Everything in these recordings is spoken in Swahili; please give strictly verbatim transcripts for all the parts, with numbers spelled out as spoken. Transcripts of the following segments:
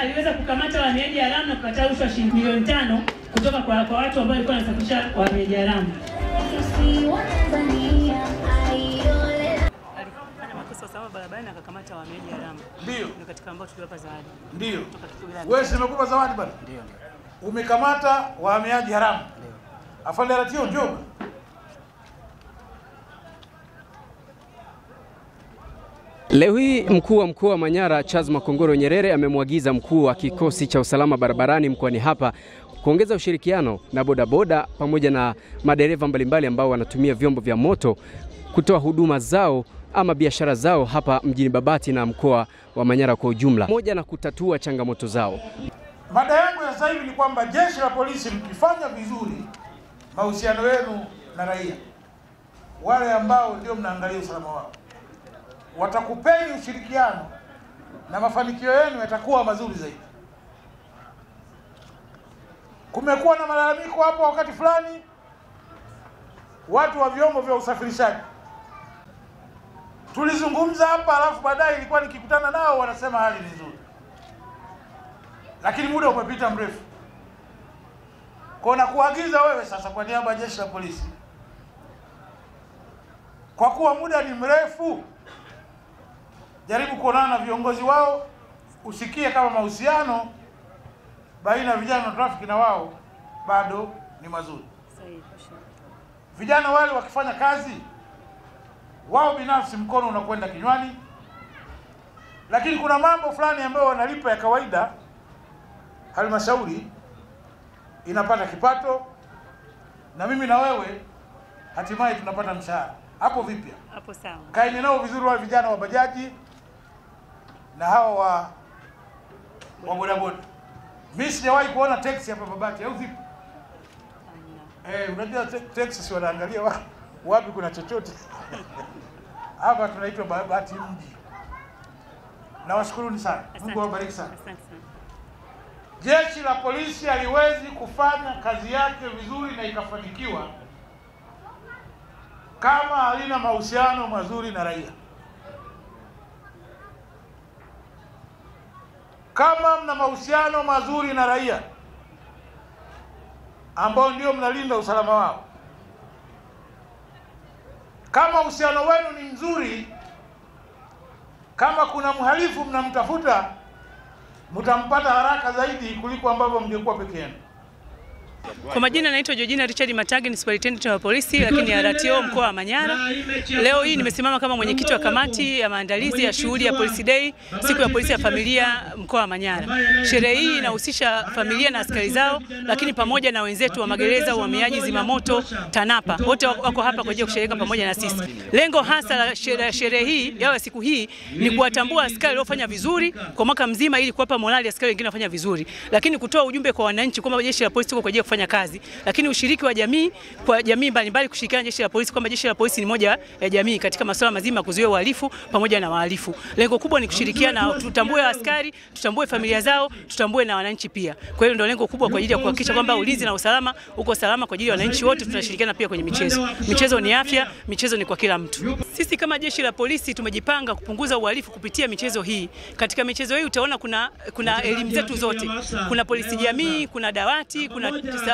aliweza kukamata wahamiaji haramu na kukataushwa shilingi milioni tano kutoka kwa, kwa watu ambao walikuwa wanasafirisha wahamiaji haramu. Barabarani akakamata wahamiaji haramu. Ndio. Ni katika ambao tuliwapa zawadi. Ndio. Wewe simekupa zawadi bwana? Ndio. Umekamata wahamiaji haramu. Ndio. Afande R T O njoo. Leo hii mkuu wa mkoa wa Manyara Charles Makongoro Nyerere amemwagiza mkuu wa kikosi cha usalama barabarani mkoani hapa kuongeza ushirikiano na bodaboda pamoja na madereva mbalimbali ambao wanatumia vyombo vya moto kutoa huduma zao ama biashara zao hapa mjini Babati na mkoa wa Manyara kwa ujumla, moja na kutatua changamoto zao. Mada yangu ya sasa hivi ni kwamba jeshi la polisi mkifanya vizuri mahusiano yenu na raia, wale ambao ndio mnaangalia usalama wao, watakupeni ushirikiano na mafanikio yenu yatakuwa mazuri zaidi. Kumekuwa na malalamiko hapo wakati fulani watu wa vyombo vya usafirishaji. Tulizungumza hapa alafu baadaye ilikuwa nikikutana nao wanasema hali ni nzuri. Lakini muda umepita mrefu. Kwa na kuagiza wewe sasa kwa niaba ya jeshi la polisi, kwa kuwa muda ni mrefu, jaribu kuonana na viongozi wao, usikie kama mahusiano baina ya vijana na trafiki na wao bado ni mazuri. Vijana wale wakifanya kazi wao binafsi mkono unakwenda kinywani, lakini kuna mambo fulani ambayo wanalipa ya kawaida, halmashauri inapata kipato na mimi na wewe hatimaye tunapata mshahara. Hapo vipi? Hapo sawa. Kaeni nao vizuri wale vijana wa bajaji na hawa wa wa bodaboda. Mimi sijawahi kuona taxi hapa Babati au vipi? Eh, unajua taxi si wanaangalia wapi? Wapi kuna chochote. Hapa tunaitwa Babati mji. Na washukuruni sana. Mungu awabariki sana. Jeshi la polisi aliwezi kufanya kazi yake vizuri na ikafanikiwa kama halina mahusiano mazuri na raia. Kama mna mahusiano mazuri na raia ambao ndio mnalinda usalama wao, kama uhusiano wenu ni mzuri, kama kuna mhalifu mnamtafuta, mtampata haraka zaidi kuliko ambavyo mngekuwa peke yenu. Kwa majina naitwa Jogina Richardi Matage, ni superintendent wa polisi lakini R T O mkoa wa Manyara. Leo hii nimesimama kama mwenyekiti wa kamati ya maandalizi ya shughuli ya Police Day, siku ya polisi ya familia mkoa wa Manyara. Sherehe hii inahusisha familia na askari zao, lakini pamoja na wenzetu wa magereza, uhamiaji, zimamoto, TANAPA. Wote wako hapa kwa ajili ya kusherehekea pamoja na sisi. Lengo hasa la sherehe hii ya siku hii ni kuwatambua askari waliofanya vizuri kwa mwaka mzima ili kuwapa morali askari wengine wafanya vizuri, lakini kutoa ujumbe kwa wananchi kwamba jeshi la polisi kwa ajili kufanya kazi, lakini ushiriki wa jamii kwa jamii mbalimbali kushirikiana jeshi la polisi, kwamba jeshi la polisi ni moja ya jamii katika masuala mazima kuzuia uhalifu pamoja na wahalifu. Lengo kubwa ni kushirikiana, tutambue askari, tutambue familia zao, tutambue na wananchi pia. Kwa hiyo ndio lengo kubwa kwa ajili ya kuhakikisha kwamba ulinzi na usalama uko salama kwa ajili ya wananchi wote. Tunashirikiana pia kwenye michezo. Michezo ni afya, michezo ni kwa kila mtu. Sisi kama jeshi la polisi tumejipanga kupunguza uhalifu kupitia michezo hii. Katika michezo hii utaona kuna kuna elimu zetu zote. Kuna polisi jamii, kuna dawati, kuna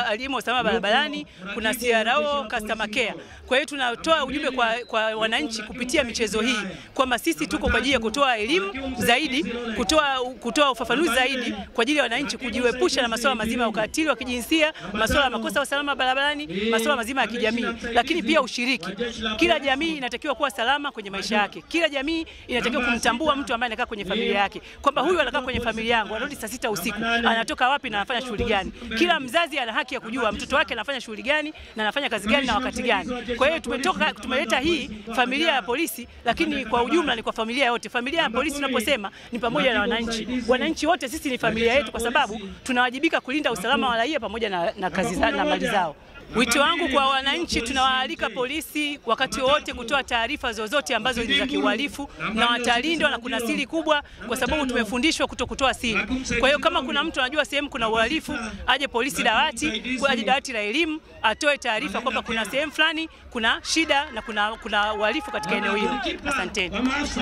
alimu usalama barabarani, kuna C R O, customer care. Kwa hiyo tunatoa ujumbe kwa, kwa wananchi kupitia michezo hii kwamba sisi tuko kwa ajili ya kutoa elimu zaidi, kutoa kutoa ufafanuzi zaidi kwa ajili ya wananchi kujiepusha na masuala mazima ya ukatili wa kijinsia, masuala ya makosa ya usalama barabarani, masuala mazima ya kijamii, lakini pia ushiriki. Kila jamii inatakiwa kuwa salama kwenye maisha yake. Kila jamii inatakiwa kumtambua mtu ambaye anakaa kwenye familia yake, kwamba huyu anakaa kwenye familia yangu, anarudi saa sita usiku, anatoka wapi na anafanya shughuli gani. Kila mzazi ana haki ya kujua mtoto wake anafanya shughuli gani na anafanya kazi gani na wakati gani. Kwa hiyo tumetoka tumeleta hii familia ya polisi, lakini kwa ujumla ni kwa familia yote. Familia ya polisi tunaposema ni pamoja na wananchi. Wananchi wote sisi ni familia yetu kwa sababu tunawajibika kulinda usalama wa raia pamoja na, na kazi zao na mali zao. Wito wangu kwa wananchi, tunawaalika polisi wakati wote kutoa taarifa zozote ambazo ni za kiuhalifu, na watalindwa na kuna siri kubwa kwa sababu tumefundishwa kutokutoa siri. Kwa hiyo kama kuna mtu anajua sehemu kuna uhalifu, aje polisi dawati, aje dawati la elimu, atoe taarifa kwamba kuna sehemu fulani kuna shida na kuna kuna uhalifu katika eneo hilo. Asanteni.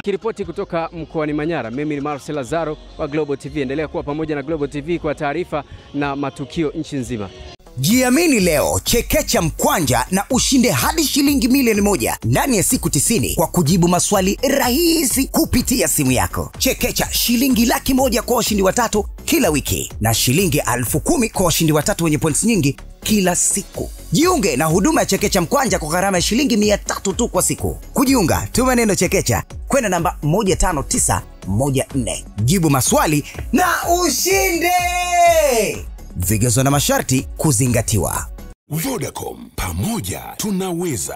Kiripoti kutoka mkoani Manyara, mimi ni Marce Lazaro wa Global T V. Endelea kuwa pamoja na Global T V kwa taarifa na matukio nchi nzima. Jiamini leo, chekecha mkwanja na ushinde hadi shilingi milioni moja ndani ya siku tisini kwa kujibu maswali rahisi kupitia simu yako. Chekecha shilingi laki moja kwa ushindi watatu kila wiki na shilingi alfu kumi kwa ushindi watatu wenye points nyingi kila siku. Jiunge na huduma ya chekecha mkwanja kwa gharama ya shilingi mia tatu tu kwa siku. Kujiunga, tuma neno chekecha kwenda namba moja tano tisa moja nne. Jibu maswali na ushinde! Vigezo na masharti kuzingatiwa. Vodacom, pamoja tunaweza.